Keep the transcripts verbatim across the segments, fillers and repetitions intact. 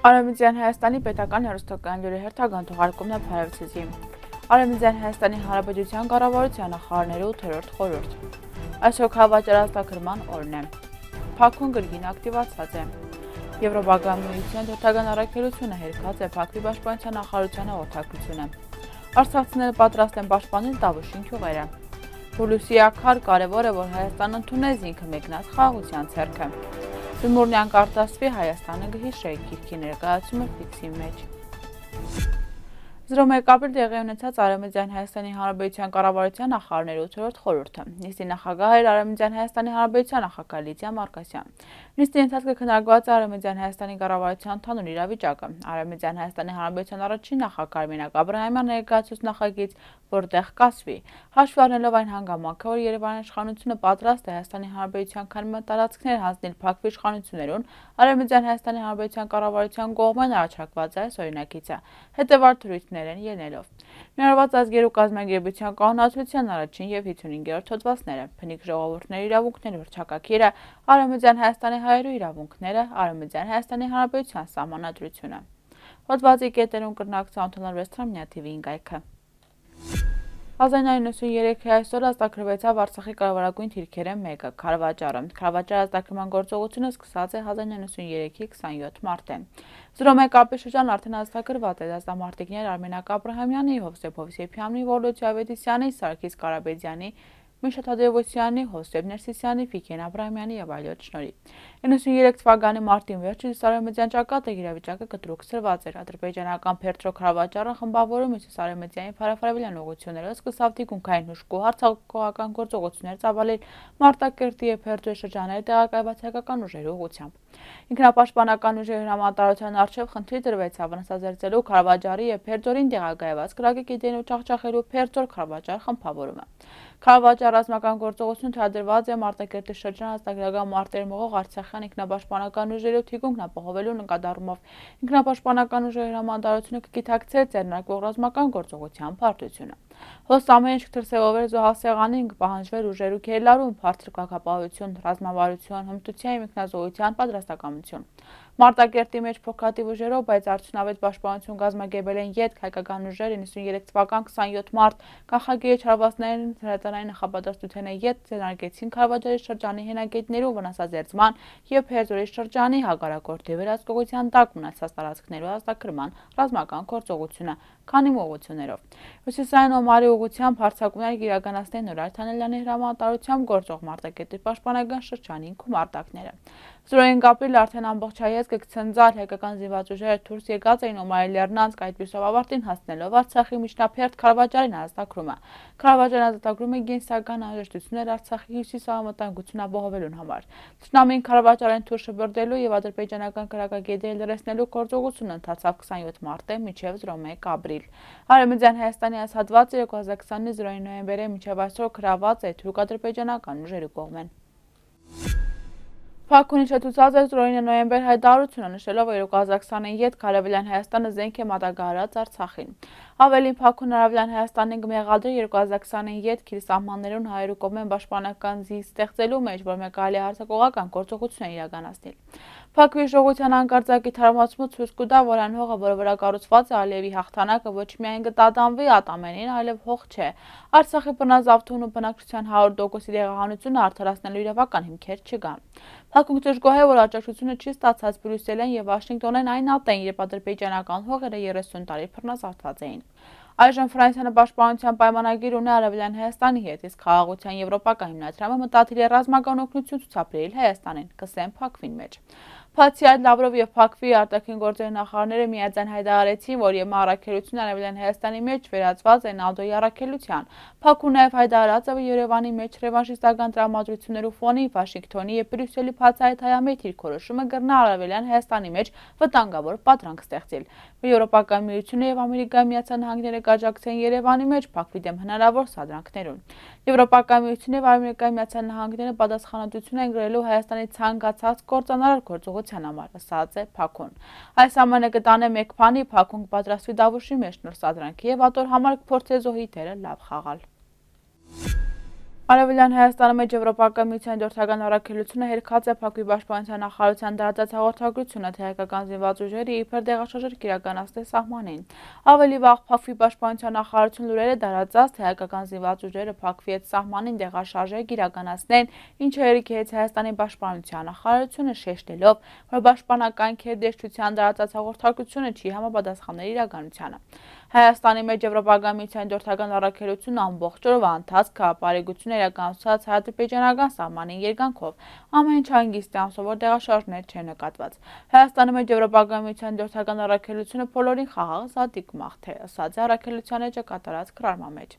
Արևմտյան Հայաստանի պետական հեռուստական հերթական թողարկումն է Փարավցիզի։ Արևմտյան Հայաստանի Հանրապետության կառավարության նախարարների ութերորդ խորհուրդ։ Այսօր հավաքարած տակերման օրն է։ Փակուն գրգին ակտիվացած է։ Եվրոպական միության հերթական առաքելությունը հերքած է Փակվի պաշտպանության նախարարության հաղորդակցությունը։ Արցախցիները պատրաստ են պաշտպանել Տավուշին քյուղերը։ Հուլուսի Աքար կարևոր է որ Հայաստանը ընդունեց ինքը մեկնած խաղաղության ցերքը։ Դմուրնյան կարտասվի Հայաստանը գհիշեի քիրքի ներկայացումը ֆիքսի մեջ։ զրո մեկ ապրիլ տեղի ունեցած Արևմտյան Հայաստանի Հանրապետության կառավարության նախարարների ութերորդ խորհուրդը։ Նիստի նախագահ էր Արևմտյան Հայաստանի Հանրապետության նախագահ Լիդիա Մարկասյան։ Նիստի ընթացքը քննարկված է Արևմտյան Հայաստանի կառավարության ընդհանուր իրավիճակը։ Արևմտյան Հայաստանի Հանրապետության առաջին նախագահ Մինակ Աբրահամյանը ներկայացուց նախագիծ, որտեղ կասվի, հաշվի առնելով այն հանգամանքը, որ Երևանի իշխանությունը պատրաստ է Հայաստանի Հանրապետության քանմը տարածքներ հանձնել Փակվի իշխանություններուն, Արևմտյան Հայաստանի Հանրապետության կառավարության կողմից առաջարկված է այս օրինակիցը։ Հետևաբար թրույթ ելնելով ներառված ազգերու կազմակերպության կանոնադրության առաջին եւ հիսունհինգերորդ հոդվածները, բնիկ ժողովուրդների իրավունքները, հռչակակիրը, Արևմտյան Հայաստանի հայերու իրավունքները, Արևմտյան Հայաստանի Հանրապետության սահմանադրությունը։ Հոդվածի կետերուն կրնակցան ընդունարվեց Թրամնյա թիվի ինկայքը։ հազար εννιακόσια ενενήντα τρία այսօր ազդագրվեցավ Արցախի կարևորագույն դիրքերեն մեկը՝ Քարավաճարը։ Քարավաճարի ազդագրման գործողությունը սկսած է հազար εννιακόσια ενενήντα τρία քսաներկու մարտին։ զրո մեկ ապրիլի շրջան արդեն ազդագրված է դասամարտիկներ Արմենակ Աբրահամյանի, Հովսեփ Հովսեփյանի, Վոլոդիա Ավետիսյանի, Սարգիս Ղարաբեդյանի, Միշա Թադևոսյանի, Հովսեփ Ներսիսյանի, Վիգեն Աբրահամյանի եւ այլոց շնորհիվ։ հինգ երեք թվականի մարտին վերջից Արևմտյան ճակատը իրավիճակը կտրուկ սրված էր։ Ադրբեջանական Փերտրո Քարավաճարը խմբավորում իսկ Արևմտյանի Փարաֆարավելյան ուղություններով սկսավ դիկունքային հուշկու հարձակողական գործողություններ ծավալել Մարտակերտի եւ Փերտրո շրջանների տեղակայված հայկական ուժերի ուղությամբ։ Ինքնապաշտպանական ուժերի հրամանատարության արչեւ խնդրի դրվեցավ վնասազերծելու Քարավաճարի եւ Փերտրոին տեղակայված կրակի գետերն ու ճախճախելու Փերտրո Քարավաճար խմբավորումը։ Քարավաճար ռազմական գործողությունը թույլատրված է Մարտակերտի շրջան ազատագրական մարտերմող Արցախյան ինքնապաշտպանական ուժերի թիկունքն ապահովելու նկատառումով ինքնապաշտպանական ուժերի հրամանատարությունը կկիթակցեր ձեռնարկվող ռազմական գործողության պարտությունը։ Հոս ամեն ինչ կտրսեւովեր զոհասեղանին, կպահանջվեր ուժերի քերլարում, բարձր քաղաքապահություն, ռազմավարություն, հմտության ինքնազոհության պատրաստակամություն։ Մարտակերտի մեջ փոխադիվ ուժերով, բայց արդյունավետ պաշտպանություն կազմակերպել են յետ հայկական ուժերը հինգ երեք թվական քսաներկու մարտ կախագիի չարվածներին հրետանային նախապատրաստությունը յետ ձեռնարկեցին Քարավաճարի շրջանի հենակետներու վնասազերծման եւ Փերտրոյի շրջանի հակառակորդի վերահսկողության տակ մնացած տարածքներու ազդագրման ռազմական գործողությունը քանի ուղղություններով։ Հյուսիսային Օմարի ուղությամբ հարձակումներ իրականացնեն Նոր Արթանելյանի հրամանատարությամբ գործող Մարտակերտի պաշտպանական շրջանի քումարտակները։ զրո հինգ ապրիլ արդեն ամբողջ հայացքը ցնցած հայկական զինված ուժերը դուրս եկած էին Օմարի Լեռնանցք, այդպիսով ավարտին հասնելով Արցախի միջնաբերդ Քարավաճարին ազատագրումը։ Քարավաճարն ազատագրումը կենսական անհրաժեշտություններ Արցախի հյուսիսավտանգությունը ապահովելուն համար։ Ցնամին Քարավաճարին դուրս շբրդելու եւ ադրբեջանական քրակագետերը լրացնելու գործողությունը ընթացավ քսաներկու մարտի մինչեւ զրո մեկ ապրիլ։ Արևմտյան Հայաստանի այս հատվածը երկու հազար քսանի զրոյի նոյեմբերի մինչեւ այսօր գրաված է թուրք-ադրբեջանական ուժերի կողմեն։ Փակուն հիշեցուցած է զրոյինը նոյեմբեր հայտարարությունը նշելով երկու հազար քսաներկու Քարավելյան Հայաստանը զենք է մատակարարած Արցախին։ Ավելին Փակուն Արևելյան Հայաստանին կմեղադրի երկու հազար քսաներկու քիլ սահմաններուն հայերու կողմեն պաշտպանական զինք ստեղծելու մեջ, որ մեգալի հարձակողական գործողություն իրականացնել։ Փակվի ժողովրդական անկարծակի թարմացումը ցույց կտա, որ այն հողը, որը վրա կառուցված է Ալիևի հաղթանակը, ոչ միայն կտատանվի ատամենին, այլև հող չէ։ Արցախի բնազավթուն ու բնակչության հարյուր տոկոսի տեղահանությունը արդարացնելու իրավական հիմքեր չկան։ Հակումք ճշգոհ է, որ աջակցությունը չի ստացած Բրյուսելեն եւ Վաշինգտոնեն այն ատեն, երբ ադրբեջանական հողերը երեսուն տարի փռնազավթված էին։ Այժմ Ֆրանսիան պաշտպանության պայմանագիր ունի Արևելյան Հայաստանի հետ, իսկ Խաղաղության եվրոպական հիմնադրամը մտադիր է ռազմական օգնություն ցուցաբերել Հայաստանին, կսեմ Փակվին մեջ։ Բացի այդ, Լավրով եւ Փակվի արտաքին գործերի նախարարները միաձայն հայտարարեցին, որ ԵՄ առաքելությունը Արևելյան Հայաստանի մեջ վերածված է ՆԱՏՕ-ի առաքելության։ Փակուն նաեւ հայտարարած է, որ Երևանի մեջ ռևանշիստական տրամադրություններու ֆոնի Վաշինգտոնի եւ Բրյուսելի բացահայտ հայամիտ դիրքորոշումը կգրնա Արևելյան Հայաստանի մեջ վտանգավոր պատրանք ստեղծել։ Եվրոպական միությունը եւ Ամերիկայի միացյալ նահանգները կաջակցեն Երևանի մեջ Փակվի դեմ հնարավոր սադրանքներուն։ Եվրոպական միությունը եւ Ամերիկայի միացյալ նահանգները պատասխանատվություն են գրելու Հայաստանի ցանկացած կործանարար գործողության համար, ասած է Փակուն։ Այս ամենը կտանե մեկ բանի, Փակուն կպատրաստվի Դավուշի մեջ նոր սադրանքի եւ ատոր համար կփորձի զոհի դերը լավ խաղալ։ Արևելյան Հայաստանի մեջ Եվրոպական միության դորթական առաքելությունը հերքած է Փակուի պաշտպանության նախարարության դարձած հաղորդագրությունը, թե հայկական զինված ուժերը իբր դեղաշարժեր կիրականացնեն սահմանին։ Ավելի վաղ Փակուի պաշտպանության նախարարությունը լուրեր է տարածած, թե հայկական զինված ուժերը Փակուի հետ սահմանին դեղաշարժեր կիրականացնեն, ինչը հերիքի հեծ Հայաստանի պաշտպանության նախարարությունը շեշտելով, որ պաշտպանական քերդեշտության դարձած հաղորդագրությունը չի համապատասխանել իրականությանը։ Հայաստանի մեջ Եվրոպական միության դորթական առաքելությունը ամբողջ օրվա ընթացք հապարեգություն իրականացած հայ-ադրբեջանական սահմանին երկայնքով ամեն չանգիստյան սովոր դեղաշարժներ չեն նկատված։ Հայաստանի մեջ Եվրոպական միության դորթական առաքելությունը բոլորին խաղաղ զատիկ մաղթ է, ասաց է առաքելության էջը կատարած քրարման մեջ։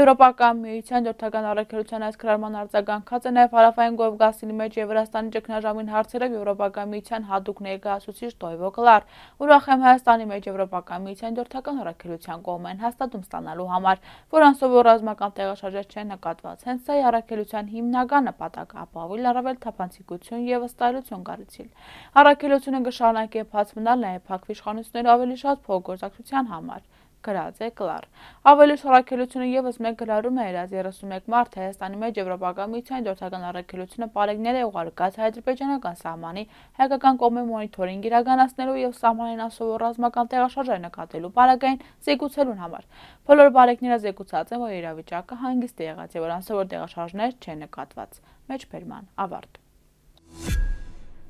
Եվրոպական միության դորթական առաքելության այս քրարման արձագանքած է նաև հարավային Կովկասի մեջ Եվրաստանի ճգնաժամին հարցերով Եվրոպական միության հատուկ ներկայացուցիչ Տոյվո Կլար։ Ուրախ եմ Հայաստանի մեջ Եվրոպական միության դորթական առաքելության կողմեն հաստատում ստանալու համար, որ անսովոր ռազմական տեղաշարժեր չեն նկատված։ Հենց սա առաքելության հիմնական նպատակը ապահովել առավել թափանցիկություն և վստահություն կառուցիլ։ Առաքելությունը կշարունակի բաց մնալ նաև Փակվի իշխանությունների ավելի շատ փոխգործակցության համար, գրած է Կլար։ Ավելի առաքելությունը ևս մեկ գրառում է իրաց երեսունեկ մարտ Հայաստանի մեջ Եվրոպական միության դորթական առաքելությունը բարեկներ է ուղարկած հայ-ադրբեջանական սահմանի հայկական կողմի մոնիթորինգ իրականացնելու և սահմանային անսովոր ռազմական տեղաշարժեր նկատելու բարակային զեկուցելուն համար։ Բոլոր բարեկները զեկուցած են, որ իրավիճակը հանգիստ է եղած և որ անսովոր տեղաշարժներ չեն նկատված։ Մեջբերման ավարտ։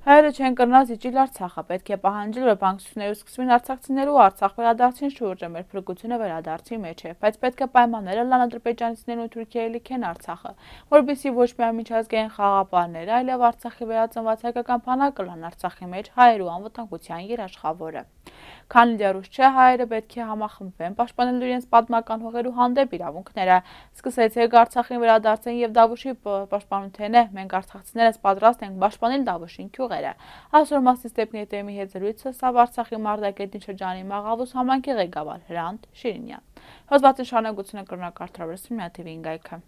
Հայերը չեն կրնած իջիլ Արցախը, պետք է պահանջել, որ բանակցությունները սկսվին արցախցիներու Արցախ վերադարձին շուրջը, մեր փրկությունը վերադարձի մեջ է, բայց պետք է պայմանները լան ադրբեջանցիներն ու Թուրքիայի լիքեն Արցախը, որբիսի ոչ միայն միջազգային խաղապարները, այլև Արցախի վերածնված հայկական բանակը լան Արցախի մեջ հայերու անվտանգության երաշխավորը։ Քանի դեռ ուշ չէ, հայերը պետք է համախմբվեն, պաշտպանելու իրենց պատմական հողերու հանդեպ իրավունքները։ Սկսեցեք Արցախին վերադարձեն և Դավուշի պաշտպանությունը, մենք արցախցիներս պատրաստ ենք պաշտպանել Դավուշին քյուղերը։ Այսօր մասնիստեպնի թեմի հետ զրույցը Սավ Արցախի Մարտակերտի շրջանի Մաղավուս համայնքի ղեկավար Հրանտ Շիրինյան։ Հոդվածի շարունակությունը կրնակարդարվեցին միաթիվին գայքը։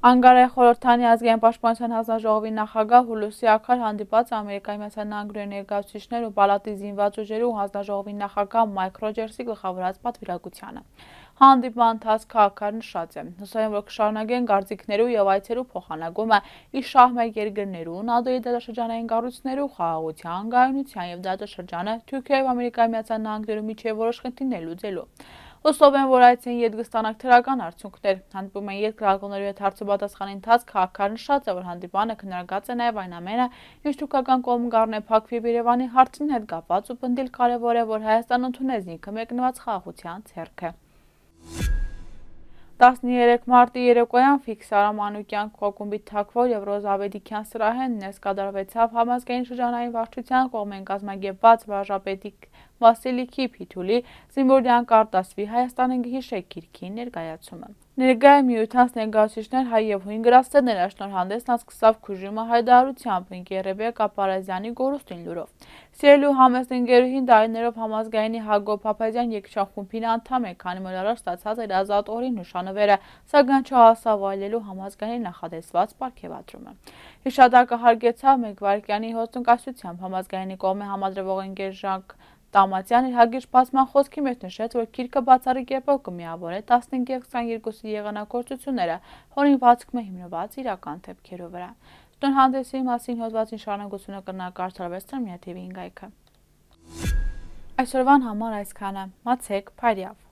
Անկարայի խորհրդանի ազգային պաշտպանության հանձնաժողովի նախագահ Հուլուսի Աքար հանդիպած Ամերիկայի Միացյալ Նահանգների ներկայացուցիչներ ու պալատի զինված ուժերի ու հանձնաժողովի նախագահ Մայք Ռոջերսի գլխավորած պատվիրակությանը։ Հանդիպման ընթացքը Աքարը նշած է, հուսով որ կշարունակեն գործիքներու և այցերու փոխանակումը ի շահմեկ երկրներու, ՆԱՏՕ-ի դատաշրջանային կառույցներու, խաղաղության, գայունության և դատաշրջանը Թուրքիայի և Ամերիկայի Միացյալ Նահանգներու միջև որոշ խնդիրներ լուծելու։ Հուսով են, որ այցին եդգստանակ թրական արդյունքներ, հանդիպում են երկրագոներու հետ հարցի պատասխանի ընթացքը Աքարը նշած է, որ հանդիպանը քննարկած է նաև այն ամենը, ինչ թուրքական կողմը կառնե Փակվի Երևանի հարցին հետ կապված ու պնդիլ կարևոր է, որ Հայաստանը ընդունեց ինքը մեկնված խաղաղության ձեռքը։ տասնհինգ մարտի երեկոյան Ֆիքսար Մանուկյան կոկումբի թակվոր և Ռոզ Ավետիքյան սրահեն ներկայացավ համազգային շրջանային վարչության կողմեն կազմակերպված վարժապետի Վասիլիկի Փիթուլի Զինվորյան կարտասվի Հայաստանը գիշեր գիրքի ներկայացումը։ Ներգայ միութանց ներկայացուցիչներ հայ և հույն գրաստներ առաջնորդանցն սկսավ քուժումը հայտարարությամբ Ինգերեբե Կապարազյանի գորուստին լուրով։ Սիրելու համեստ ընկերուհին տարիներով համազգայինի Հակոբ Փափազյան երգչախ խումբին անդամ է, քանի որ առաջ ստացած էր ազատ օրի նշանվերը, սակայն չհասավ այլելու համազգայինի նախատեսված պարգևատրումը։ Հիշատակը հարգեցավ մեկ վայրկյանի հոստնկայությամբ համազգայինի կողմէ համադրվող ընկեր Ժակ Տամատյան իր հագիրջ բացման խոսքի մեջ նշեց, որ գիրքը բացառիկ կերպով կմիավոր է տասնհինգ և քսաներկուսի եղանակործությունները, հորին բացումը հիմնված իրական դեպքերով վրա։ Տոնհանդեսի մասին հոդվածին շարունակությունը կրնակարդարվեցնեմ միաթիվի հինգ այքը։ Այսօրվան համար այսքանը։ Մացեք, բարև։